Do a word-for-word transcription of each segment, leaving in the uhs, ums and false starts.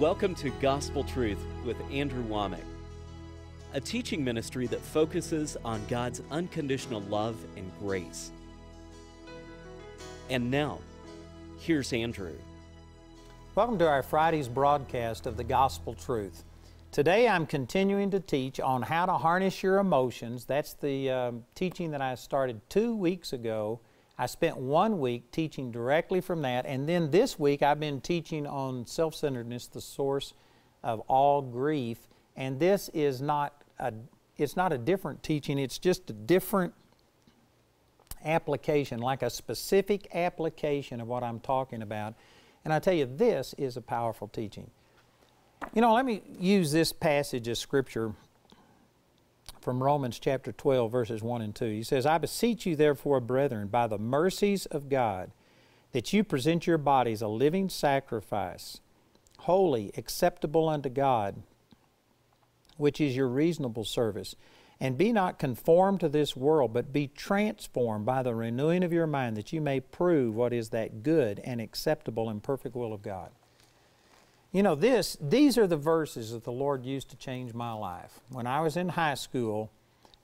Welcome to Gospel Truth with Andrew Womack, a teaching ministry that focuses on God's unconditional love and grace. And now, here's Andrew. Welcome to our Friday's broadcast of the Gospel Truth. Today I'm continuing to teach on how to harness your emotions. That's the um, teaching that I started two weeks ago. I spent one week teaching directly from that, and then this week I've been teaching on self-centeredness, the source of all grief. And this is not a, it's not a different teaching, it's just a different application, like a specific application of what I'm talking about. And I tell you, this is a powerful teaching. You know, let me use this passage of Scripture from Romans chapter twelve, verses one and two. He says, "I beseech you therefore, brethren, by the mercies of God, that you present your bodies a living sacrifice, holy, acceptable unto God, which is your reasonable service. And be not conformed to this world, but be transformed by the renewing of your mind, that you may prove what is that good and acceptable and perfect will of God." You know, this, these are the verses that the Lord used to change my life. When I was in high school,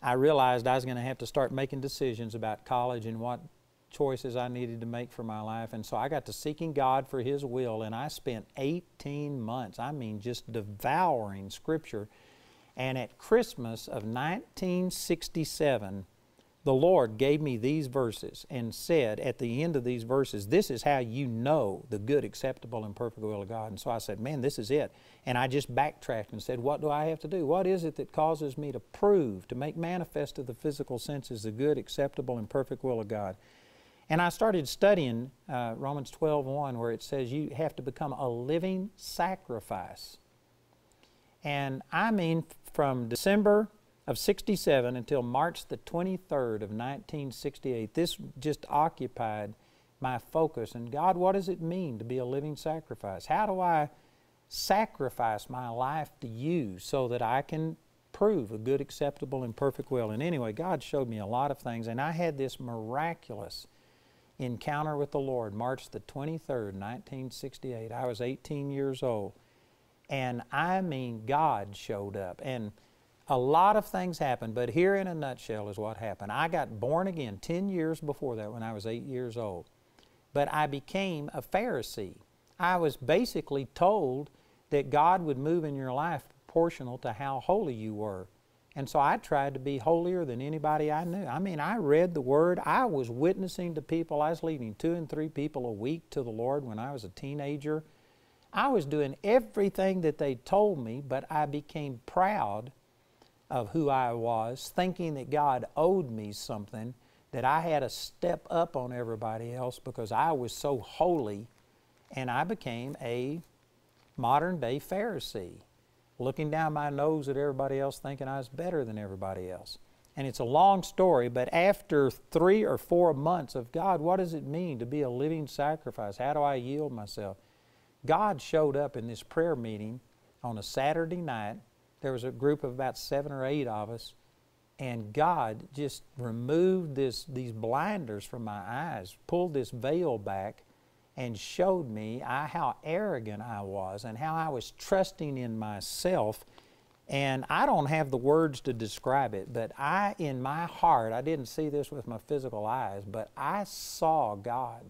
I realized I was going to have to start making decisions about college and what choices I needed to make for my life. And so I got to seeking God for His will, and I spent eighteen months, I mean just devouring Scripture. And at Christmas of nineteen sixty-seven, the Lord gave me these verses and said at the end of these verses, "This is how you know the good, acceptable, and perfect will of God." And so I said, man, this is it. And I just backtracked and said, what do I have to do? What is it that causes me to prove, to make manifest to the physical senses the good, acceptable, and perfect will of God? And I started studying uh, Romans twelve one, where it says you have to become a living sacrifice. And I mean from December of sixty-seven until March the twenty-third of nineteen sixty-eight. This just occupied my focus. And God, what does it mean to be a living sacrifice? How do I sacrifice my life to you so that I can prove a good, acceptable, and perfect will? And anyway, God showed me a lot of things, and I had this miraculous encounter with the Lord, March the twenty-third, nineteen sixty-eight. I was eighteen years old, and I mean God showed up. And a lot of things happened, but here in a nutshell is what happened. I got born again ten years before that when I was eight years old. But I became a Pharisee. I was basically told that God would move in your life proportional to how holy you were. And so I tried to be holier than anybody I knew. I mean, I read the Word. I was witnessing to people. I was leading two and three people a week to the Lord when I was a teenager. I was doing everything that they told me, but I became proud of who I was, thinking that God owed me something, that I had to step up on everybody else because I was so holy, and I became a modern-day Pharisee, looking down my nose at everybody else, thinking I was better than everybody else. And it's a long story, but after three or four months of, God, what does it mean to be a living sacrifice? How do I yield myself? God showed up in this prayer meeting on a Saturday night. There was a group of about seven or eight of us, and God just removed this, these blinders from my eyes, pulled this veil back, and showed me I, how arrogant I was and how I was trusting in myself. And I don't have the words to describe it, but I, in my heart, I didn't see this with my physical eyes, but I saw God.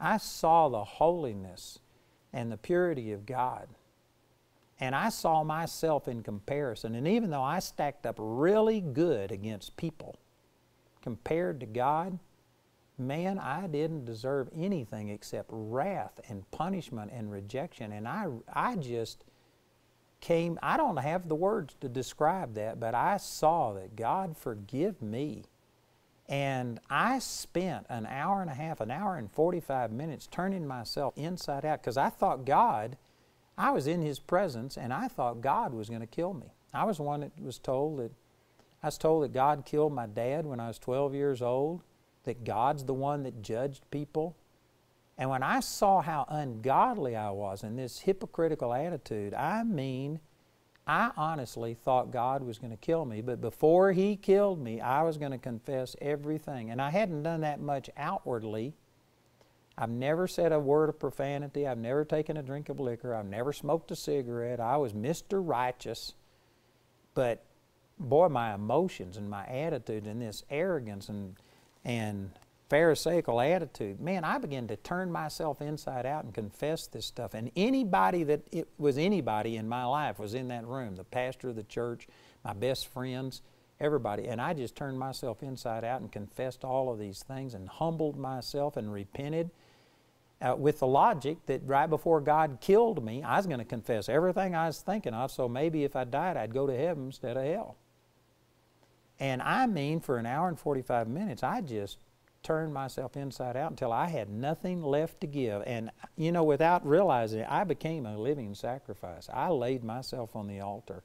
I saw the holiness and the purity of God. And I saw myself in comparison. And even though I stacked up really good against people, compared to God, man, I didn't deserve anything except wrath and punishment and rejection. And I, I just came, I don't have the words to describe that, but I saw that, God, forgive me. And I spent an hour and a half, an hour and forty-five minutes turning myself inside out, because I thought God, I was in His presence, and I thought God was going to kill me. I was the one that was told that, I was told that God killed my dad when I was twelve years old, that God's the one that judged people. And when I saw how ungodly I was in this hypocritical attitude, I mean, I honestly thought God was going to kill me, but before He killed me, I was going to confess everything. And I hadn't done that much outwardly. I've never said a word of profanity. I've never taken a drink of liquor. I've never smoked a cigarette. I was Mister Righteous. But, boy, my emotions and my attitude and this arrogance and, and Pharisaical attitude, man, I began to turn myself inside out and confess this stuff. And anybody that it was anybody in my life was in that room, the pastor of the church, my best friends, everybody. And I just turned myself inside out and confessed all of these things and humbled myself and repented. Uh, with the logic that right before God killed me, I was going to confess everything I was thinking of, so maybe if I died, I'd go to heaven instead of hell. And I mean, for an hour and forty-five minutes, I just turned myself inside out until I had nothing left to give. And, you know, without realizing it, I became a living sacrifice. I laid myself on the altar,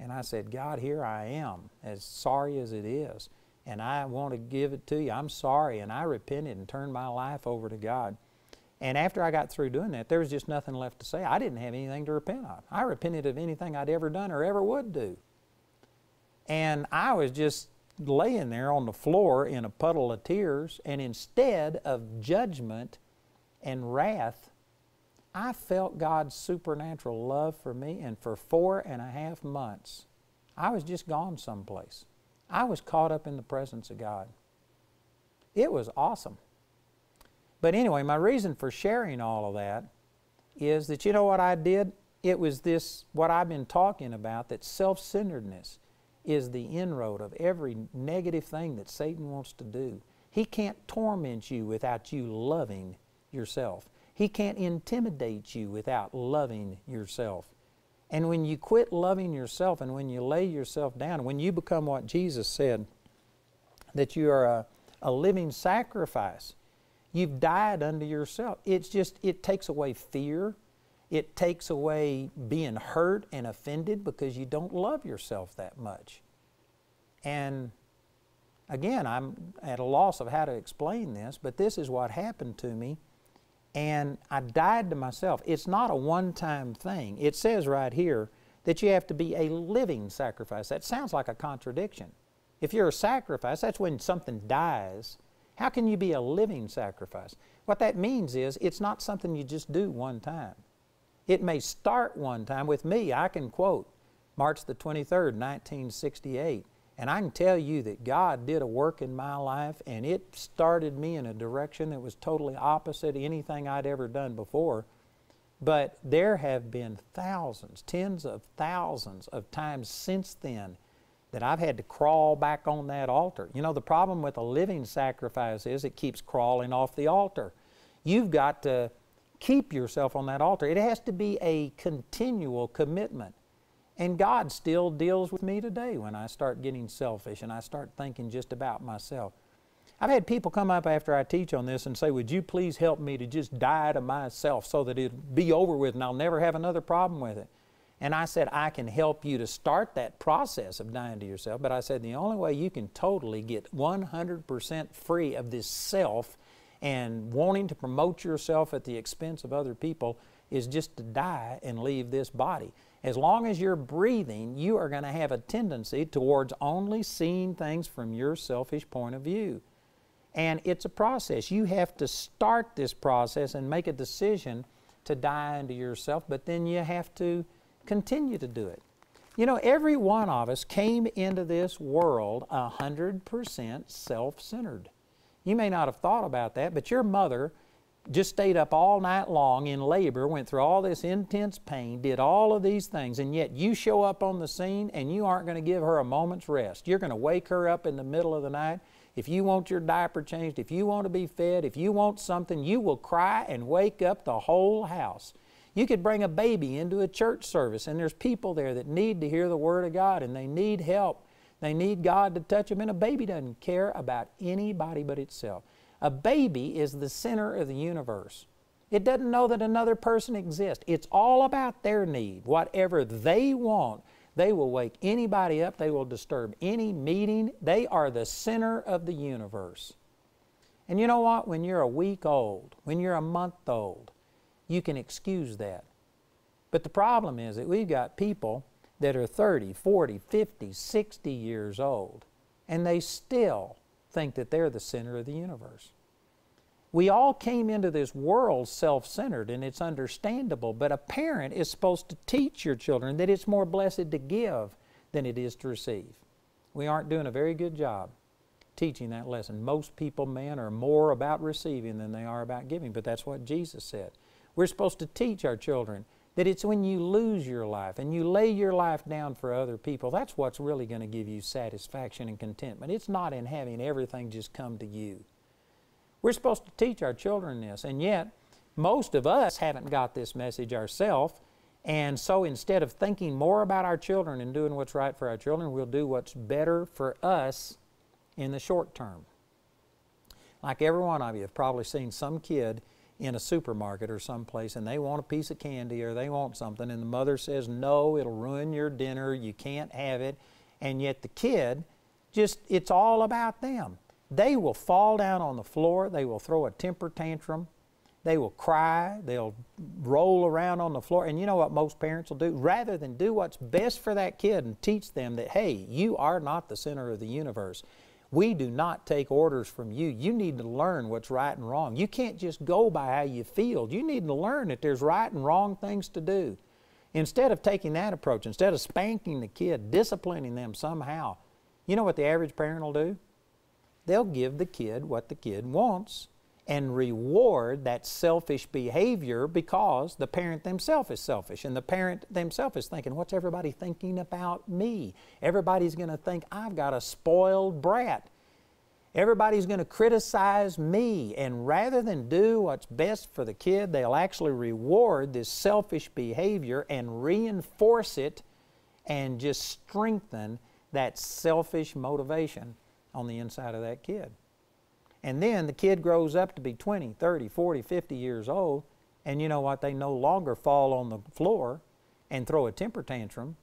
and I said, God, here I am, as sorry as it is, and I want to give it to you. I'm sorry, and I repented and turned my life over to God. And after I got through doing that, there was just nothing left to say. I didn't have anything to repent of. I repented of anything I'd ever done or ever would do. And I was just laying there on the floor in a puddle of tears, and instead of judgment and wrath, I felt God's supernatural love for me, and for four and a half months, I was just gone someplace. I was caught up in the presence of God. It was awesome. But anyway, my reason for sharing all of that is that, you know what I did? It was this, what I've been talking about, that self-centeredness is the inroad of every negative thing that Satan wants to do. He can't torment you without you loving yourself. He can't intimidate you without loving yourself. And when you quit loving yourself, and when you lay yourself down, when you become what Jesus said, that you are a, a living sacrifice, you've died unto yourself. It's just, it takes away fear. It takes away being hurt and offended because you don't love yourself that much. And again, I'm at a loss of how to explain this, but this is what happened to me. And I died to myself. It's not a one-time thing. It says right here that you have to be a living sacrifice. That sounds like a contradiction. If you're a sacrifice, that's when something dies. How can you be a living sacrifice? What that means is it's not something you just do one time. It may start one time. With me, I can quote March the twenty-third, nineteen sixty-eight, and I can tell you that God did a work in my life, and it started me in a direction that was totally opposite anything I'd ever done before. But there have been thousands, tens of thousands of times since then that I've had to crawl back on that altar. You know, the problem with a living sacrifice is it keeps crawling off the altar. You've got to keep yourself on that altar. It has to be a continual commitment. And God still deals with me today when I start getting selfish and I start thinking just about myself. I've had people come up after I teach on this and say, would you please help me to just die to myself so that it'll be over with and I'll never have another problem with it? And I said, I can help you to start that process of dying to yourself, but I said the only way you can totally get one hundred percent free of this self and wanting to promote yourself at the expense of other people is just to die and leave this body. As long as you're breathing, you are going to have a tendency towards only seeing things from your selfish point of view. And it's a process. You have to start this process and make a decision to die unto yourself, but then you have to continue to do it. You know, every one of us came into this world one hundred percent self-centered. You may not have thought about that, but your mother just stayed up all night long in labor, went through all this intense pain, did all of these things, and yet you show up on the scene and you aren't going to give her a moment's rest. You're going to wake her up in the middle of the night. If you want your diaper changed, if you want to be fed, if you want something, you will cry and wake up the whole house. You could bring a baby into a church service, and there's people there that need to hear the Word of God, and they need help. They need God to touch them, and a baby doesn't care about anybody but itself. A baby is the center of the universe. It doesn't know that another person exists. It's all about their need. Whatever they want, they will wake anybody up. They will disturb any meeting. They are the center of the universe. And you know what? When you're a week old, when you're a month old, you can excuse that. But the problem is that we've got people that are thirty, forty, fifty, sixty years old, and they still think that they're the center of the universe. We all came into this world self-centered, and it's understandable, but a parent is supposed to teach your children that it's more blessed to give than it is to receive. We aren't doing a very good job teaching that lesson. Most people, men, are more about receiving than they are about giving, but that's what Jesus said. We're supposed to teach our children that it's when you lose your life and you lay your life down for other people, that's what's really going to give you satisfaction and contentment. It's not in having everything just come to you. We're supposed to teach our children this, and yet most of us haven't got this message ourselves, and so instead of thinking more about our children and doing what's right for our children, we'll do what's better for us in the short term. Like every one of you have probably seen some kid in a supermarket or someplace, and they want a piece of candy or they want something, and the mother says, no, it'll ruin your dinner, you can't have it, and yet the kid, just, it's all about them. They will fall down on the floor, they will throw a temper tantrum, they will cry, they'll roll around on the floor, and you know what most parents will do? Rather than do what's best for that kid and teach them that, hey, you are not the center of the universe. We do not take orders from you. You need to learn what's right and wrong. You can't just go by how you feel. You need to learn that there's right and wrong things to do. Instead of taking that approach, instead of spanking the kid, disciplining them somehow, you know what the average parent will do? They'll give the kid what the kid wants and reward that selfish behavior because the parent themselves is selfish, and the parent themselves is thinking, what's everybody thinking about me? Everybody's going to think I've got a spoiled brat. Everybody's going to criticize me, and rather than do what's best for the kid, they'll actually reward this selfish behavior and reinforce it and just strengthen that selfish motivation on the inside of that kid. And then the kid grows up to be twenty, thirty, forty, fifty years old, and you know what? They no longer fall on the floor and throw a temper tantrum,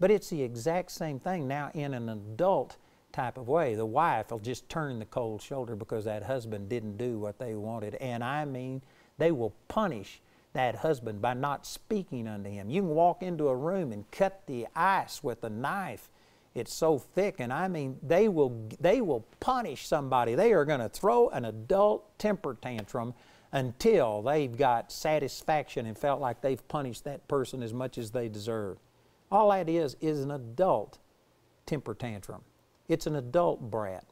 but it's the exact same thing now in an adult type of way. The wife will just turn the cold shoulder because that husband didn't do what they wanted, and I mean, they will punish that husband by not speaking unto him. You can walk into a room and cut the ice with a knife. It's so thick, and I mean, they will, they will punish somebody. They are going to throw an adult temper tantrum until they've got satisfaction and felt like they've punished that person as much as they deserve. All that is is an adult temper tantrum. It's an adult brat.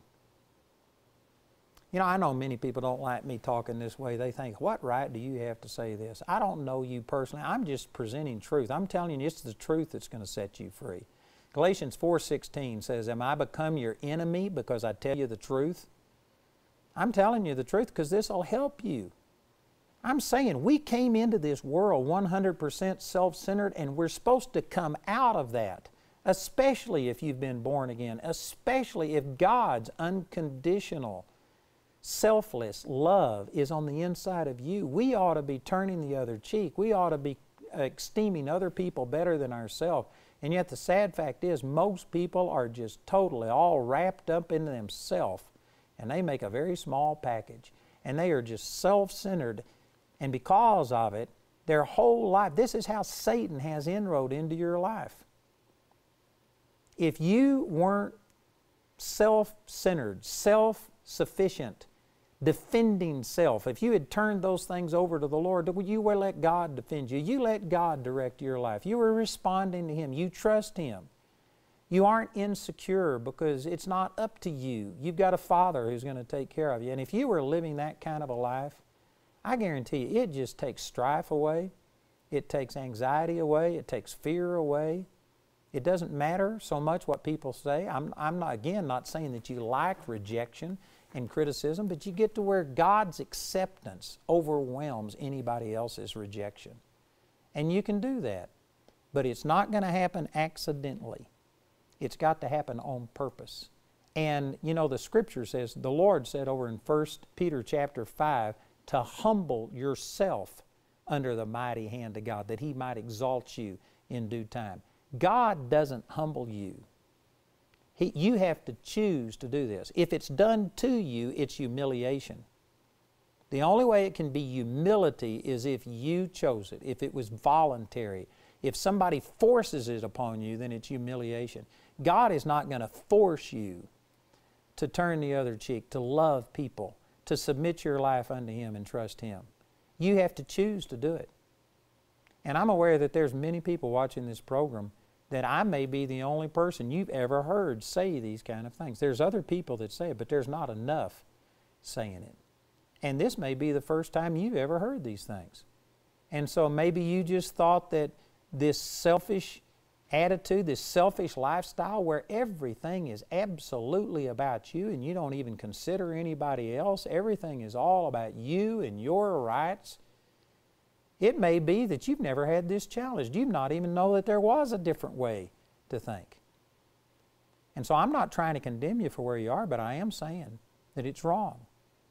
You know, I know many people don't like me talking this way. They think, what right do you have to say this? I don't know you personally. I'm just presenting truth. I'm telling you, it's the truth that's going to set you free. Galatians four sixteen says, am I become your enemy because I tell you the truth? I'm telling you the truth because this will help you. I'm saying we came into this world one hundred percent self-centered, and we're supposed to come out of that, especially if you've been born again, especially if God's unconditional, selfless love is on the inside of you. We ought to be turning the other cheek. We ought to be esteeming other people better than ourselves. And yet the sad fact is most people are just totally all wrapped up in themselves, and they make a very small package, and they are just self-centered, and because of it, their whole life, this is how Satan has inroad into your life. If you weren't self-centered, self-sufficient, defending self, if you had turned those things over to the Lord, you would let God defend you. You let God direct your life. You are responding to Him. You trust Him. You aren't insecure because it's not up to you. You've got a Father who's going to take care of you. And if you were living that kind of a life, I guarantee you, it just takes strife away. It takes anxiety away. It takes fear away. It doesn't matter so much what people say. I'm, I'm not, again, not saying that you like rejection and criticism, but you get to where God's acceptance overwhelms anybody else's rejection. And you can do that, but it's not going to happen accidentally. It's got to happen on purpose. And you know, the Scripture says, the Lord said over in First Peter chapter five, to humble yourself under the mighty hand of God, that He might exalt you in due time. God doesn't humble you. He, you have to choose to do this. If it's done to you, it's humiliation. The only way it can be humility is if you chose it, if it was voluntary. If somebody forces it upon you, then it's humiliation. God is not going to force you to turn the other cheek, to love people, to submit your life unto Him and trust Him. You have to choose to do it. And I'm aware that there's many people watching this program that I may be the only person you've ever heard say these kind of things. There's other people that say it, but there's not enough saying it. And this may be the first time you've ever heard these things. And so maybe you just thought that this selfish attitude, this selfish lifestyle where everything is absolutely about you and you don't even consider anybody else, everything is all about you and your rights. It may be that you've never had this challenge. You've not even known that there was a different way to think. And so I'm not trying to condemn you for where you are, but I am saying that it's wrong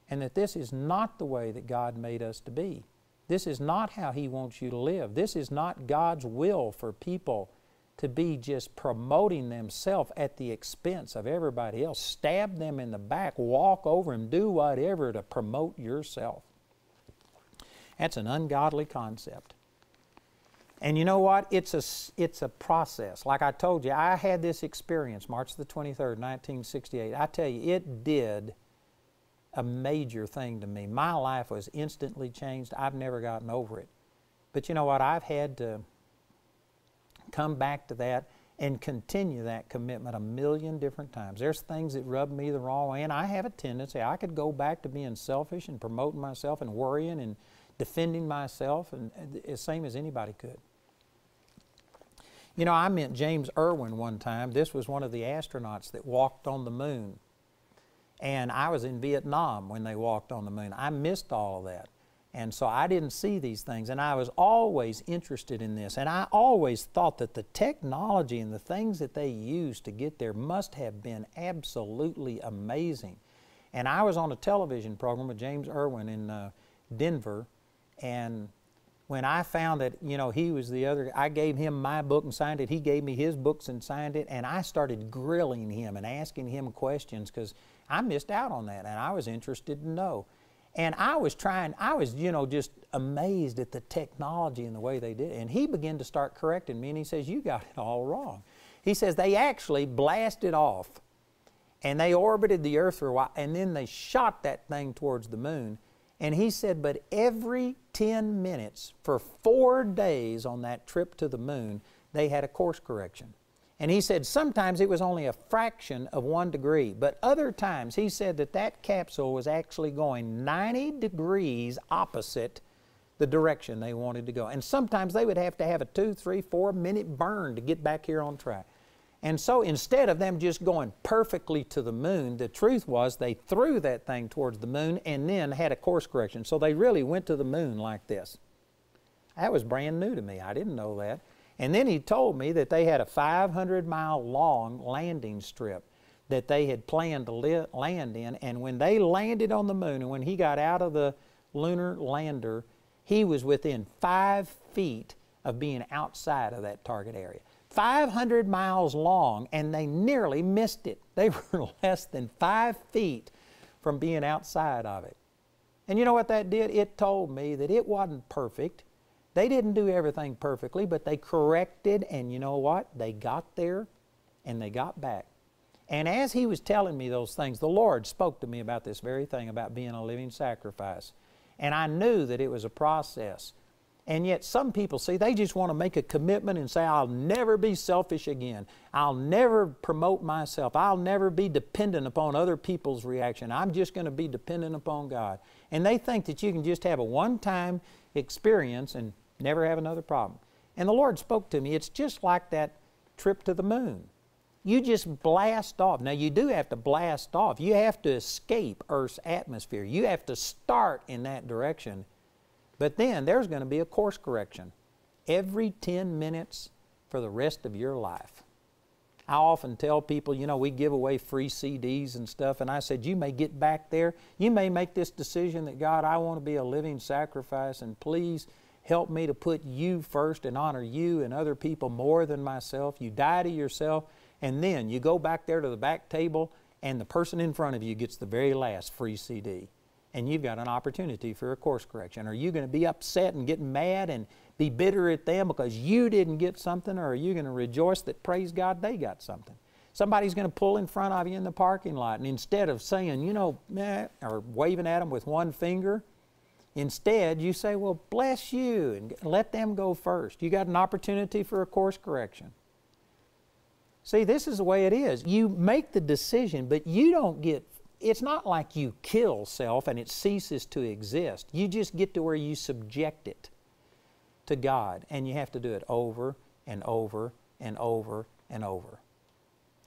and that this is not the way that God made us to be. This is not how He wants you to live. This is not God's will for people to be just promoting themselves at the expense of everybody else. Stab them in the back, walk over them, do whatever to promote yourself. That's an ungodly concept. And you know what? It's a, it's a process. Like I told you, I had this experience March the twenty-third, nineteen sixty-eight. I tell you, it did a major thing to me. My life was instantly changed. I've never gotten over it. But you know what? I've had to come back to that and continue that commitment a million different times. There's things that rub me the wrong way, and I have a tendency. I could go back to being selfish and promoting myself and worrying and defending myself, and the same as anybody could. You know, I met James Irwin one time. This was one of the astronauts that walked on the moon. And I was in Vietnam when they walked on the moon. I missed all of that. And so I didn't see these things, and I was always interested in this. And I always thought that the technology and the things that they used to get there must have been absolutely amazing. And I was on a television program with James Irwin in uh, Denver, and when I found that, you know, he was the other, I gave him my book and signed it, he gave me his books and signed it, and I started grilling him and asking him questions because I missed out on that, and I was interested to know. And I was trying, I was, you know, just amazed at the technology and the way they did it. And he began to start correcting me, and he says, you got it all wrong. He says, they actually blasted off, and they orbited the Earth for a while, and then they shot that thing towards the moon. And he said, but every ten minutes for four days on that trip to the moon, they had a course correction. And he said sometimes it was only a fraction of one degree, but other times he said that that capsule was actually going ninety degrees opposite the direction they wanted to go. And sometimes they would have to have a two, three, four minute burn to get back here on track. And so instead of them just going perfectly to the moon, the truth was they threw that thing towards the moon and then had a course correction. So they really went to the moon like this. That was brand new to me. I didn't know that. And then he told me that they had a five hundred mile long landing strip that they had planned to land in. And when they landed on the moon, and when he got out of the lunar lander, he was within five feet of being outside of that target area. five hundred miles long, and they nearly missed it. They were less than five feet from being outside of it. And you know what that did? It told me that it wasn't perfect. They didn't do everything perfectly, but they corrected, and you know what? They got there, and they got back. And as he was telling me those things, the Lord spoke to me about this very thing, about being a living sacrifice. And I knew that it was a process. And yet some people, see, they just want to make a commitment and say, I'll never be selfish again. I'll never promote myself. I'll never be dependent upon other people's reaction. I'm just going to be dependent upon God. And they think that you can just have a one-time experience and never have another problem. And the Lord spoke to me, it's just like that trip to the moon. You just blast off. Now, you do have to blast off. You have to escape Earth's atmosphere. You have to start in that direction. But then there's going to be a course correction every ten minutes for the rest of your life. I often tell people, you know, we give away free C Ds and stuff, and I said, you may get back there. You may make this decision that, God, I want to be a living sacrifice, and please help me to put you first and honor you and other people more than myself. You die to yourself, and then you go back there to the back table, and the person in front of you gets the very last free C D. And you've got an opportunity for a course correction. Are you going to be upset and get mad and be bitter at them because you didn't get something, or are you going to rejoice that, praise God, they got something? Somebody's going to pull in front of you in the parking lot, and instead of saying, you know, meh, or waving at them with one finger, instead you say, well, bless you, and let them go first. You got an opportunity for a course correction. See, this is the way it is. You make the decision, but you don't get, it's not like you kill self and it ceases to exist. You just get to where you subject it to God, and you have to do it over and over and over and over.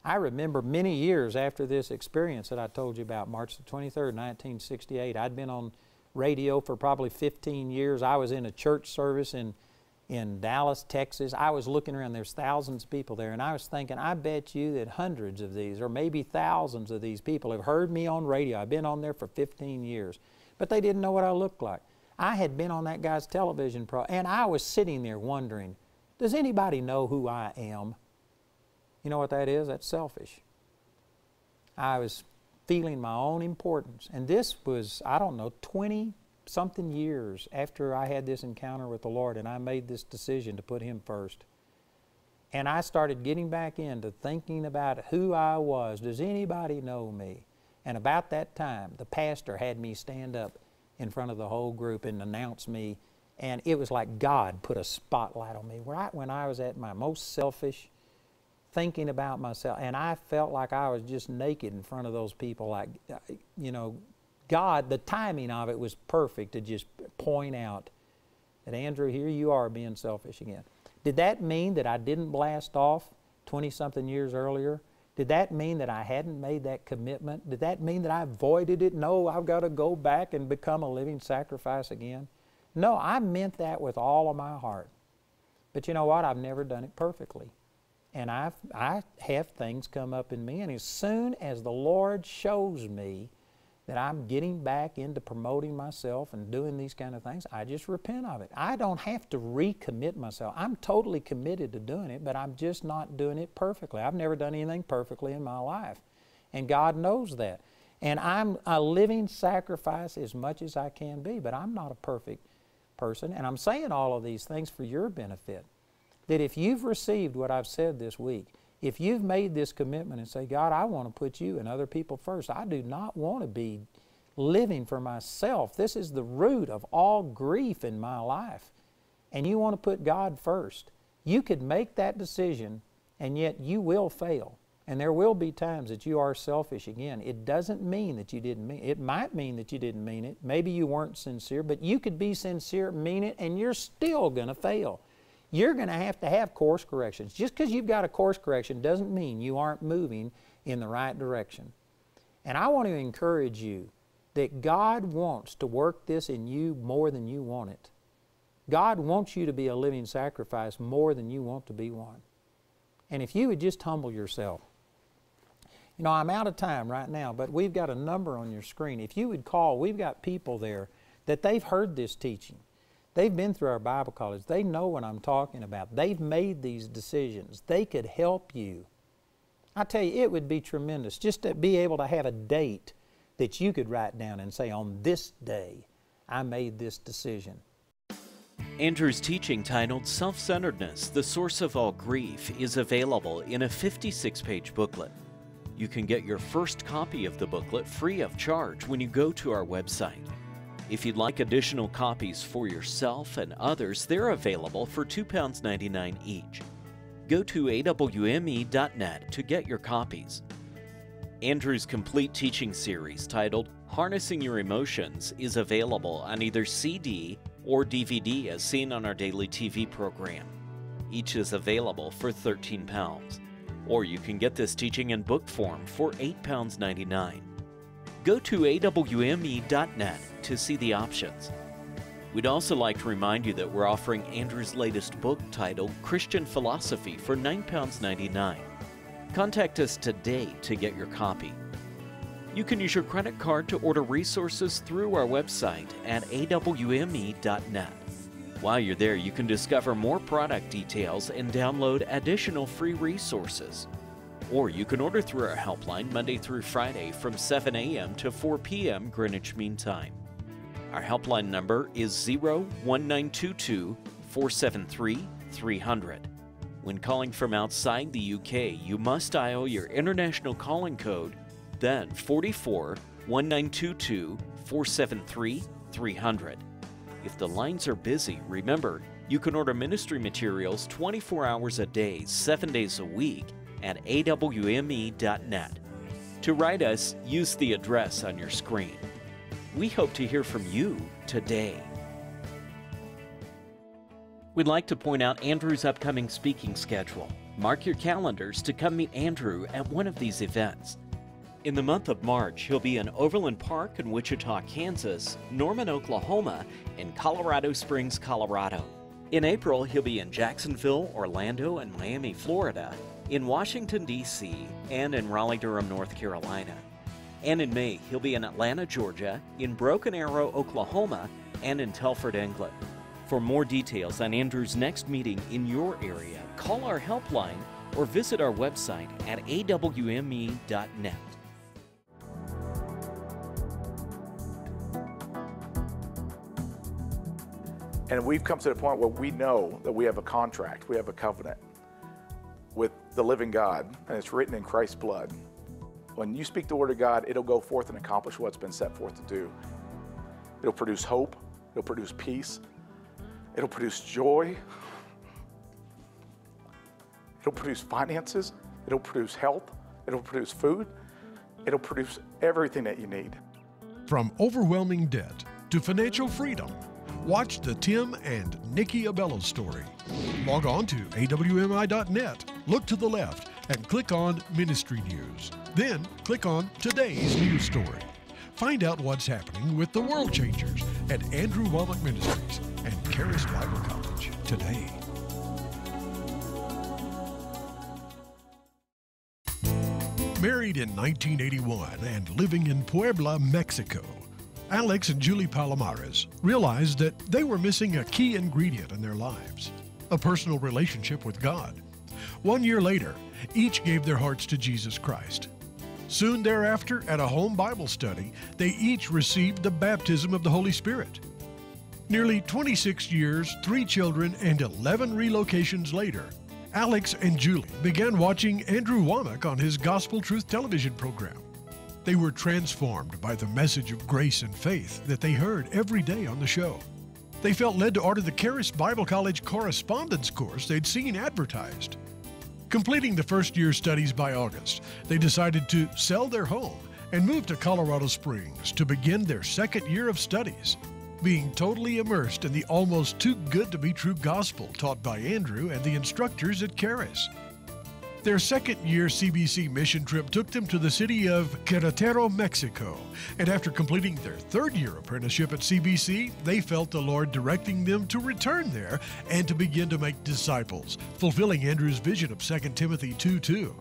I remember many years after this experience that I told you about, March the twenty-third, nineteen sixty-eight, I'd been on radio for probably fifteen years. I was in a church service in, in Dallas, Texas. I was looking around, there's thousands of people there, and I was thinking, I bet you that hundreds of these, or maybe thousands of these people have heard me on radio. I've been on there for fifteen years, but they didn't know what I looked like. I had been on that guy's television program, and I was sitting there wondering, does anybody know who I am? You know what that is? That's selfish. I was feeling my own importance. And this was, I don't know, twenty-something years after I had this encounter with the Lord, and I made this decision to put Him first. And I started getting back into thinking about who I was. Does anybody know me? And about that time, the pastor had me stand up in front of the whole group and announced me, and it was like God put a spotlight on me right when I was at my most selfish, thinking about myself, and I felt like I was just naked in front of those people. Like, you know, God, the timing of it was perfect to just point out that, Andrew, here you are being selfish again. Did that mean that I didn't blast off twenty-something years earlier? Did that mean that I hadn't made that commitment? Did that mean that I voided it? No, I've got to go back and become a living sacrifice again. No, I meant that with all of my heart. But you know what? I've never done it perfectly. And I've, I have things come up in me. And as soon as the Lord shows me that I'm getting back into promoting myself and doing these kind of things, I just repent of it. I don't have to recommit myself. I'm totally committed to doing it, but I'm just not doing it perfectly. I've never done anything perfectly in my life, and God knows that. And I'm a living sacrifice as much as I can be, but I'm not a perfect person. And I'm saying all of these things for your benefit, that if you've received what I've said this week, if you've made this commitment and say, God, I want to put you and other people first. I do not want to be living for myself. This is the root of all grief in my life. And you want to put God first. You could make that decision, and yet you will fail. And there will be times that you are selfish again. It doesn't mean that you didn't mean it. It might mean that you didn't mean it. Maybe you weren't sincere, but you could be sincere, mean it, and you're still going to fail. You're going to have to have course corrections. Just because you've got a course correction doesn't mean you aren't moving in the right direction. And I want to encourage you that God wants to work this in you more than you want it. God wants you to be a living sacrifice more than you want to be one. And if you would just humble yourself. You know, I'm out of time right now, but we've got a number on your screen. If you would call, we've got people there that they've heard this teaching. They've been through our Bible college. They know what I'm talking about. They've made these decisions. They could help you. I tell you, it would be tremendous just to be able to have a date that you could write down and say, on this day, I made this decision. Andrew's teaching titled Self-Centeredness, the Source of All Grief is available in a fifty-six page booklet. You can get your first copy of the booklet free of charge when you go to our website. If you'd like additional copies for yourself and others, they're available for two pounds ninety-nine each. Go to A W M E dot net to get your copies. Andrew's complete teaching series titled Harnessing Your Emotions is available on either C D or D V D as seen on our daily T V program. Each is available for thirteen pounds. Or you can get this teaching in book form for eight pounds ninety-nine. Go to A W M E dot net to see the options. We'd also like to remind you that we're offering Andrew's latest book titled Christian Philosophy for nine pounds ninety-nine. Contact us today to get your copy. You can use your credit card to order resources through our website at A W M E dot net. While you're there, you can discover more product details and download additional free resources. Or you can order through our helpline Monday through Friday from seven A M to four P M Greenwich Mean Time. Our helpline number is zero one nine two two, four seven three, three hundred. When calling from outside the U K, you must dial your international calling code, then four four, one nine two two, four seven three, three hundred. If the lines are busy, remember, you can order ministry materials twenty-four hours a day, seven days a week at A W M E dot net. To write us, use the address on your screen. We hope to hear from you today. We'd like to point out Andrew's upcoming speaking schedule. Mark your calendars to come meet Andrew at one of these events. In the month of March, he'll be in Overland Park in Wichita, Kansas, Norman, Oklahoma, and Colorado Springs, Colorado. In April, he'll be in Jacksonville, Orlando, and Miami, Florida, in Washington, D C, and in Raleigh-Durham, North Carolina. And in May, he'll be in Atlanta, Georgia, in Broken Arrow, Oklahoma, and in Telford, England. For more details on Andrew's next meeting in your area, call our helpline or visit our website at A W M E dot net. And we've come to the point where we know that we have a contract, we have a covenant with the living God, and it's written in Christ's blood. When you speak the word of God, it'll go forth and accomplish what's been set forth to do. It'll produce hope, it'll produce peace, it'll produce joy, it'll produce finances, it'll produce health, it'll produce food, it'll produce everything that you need. From overwhelming debt to financial freedom, watch the Tim and Nikki Abello story. Log on to A W M I dot net, look to the left, and click on Ministry News. Then click on Today's News Story. Find out what's happening with the World Changers at Andrew Womack Ministries and Charis Bible College today. Married in nineteen eighty-one and living in Puebla, Mexico, Alex and Julie Palomares realized that they were missing a key ingredient in their lives, a personal relationship with God. One year later, each gave their hearts to Jesus Christ. Soon thereafter, at a home Bible study, they each received the baptism of the Holy Spirit. Nearly twenty-six years, three children, and eleven relocations later, Alex and Julie began watching Andrew Womack on his Gospel Truth television program. They were transformed by the message of grace and faith that they heard every day on the show. They felt led to order the Charis Bible College correspondence course they'd seen advertised. Completing the first year studies by August, they decided to sell their home and move to Colorado Springs to begin their second year of studies, being totally immersed in the almost too good to be true gospel taught by Andrew and the instructors at Charis. Their second-year C B C mission trip took them to the city of Querétaro, Mexico, and after completing their third-year apprenticeship at C B C, they felt the Lord directing them to return there and to begin to make disciples, fulfilling Andrew's vision of Second Timothy two two.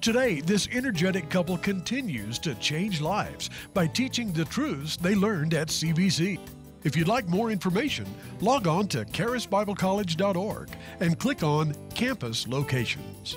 Today, this energetic couple continues to change lives by teaching the truths they learned at C B C. If you'd like more information, log on to charis bible college dot org and click on Campus Locations.